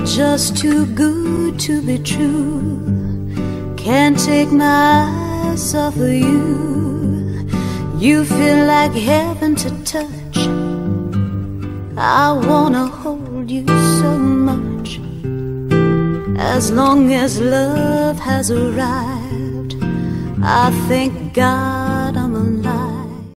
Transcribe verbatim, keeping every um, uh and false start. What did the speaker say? You're just too good to be true. Can't take my eyes off of you. You feel like heaven to touch. I wanna hold you so much. As long as love has arrived, I thank God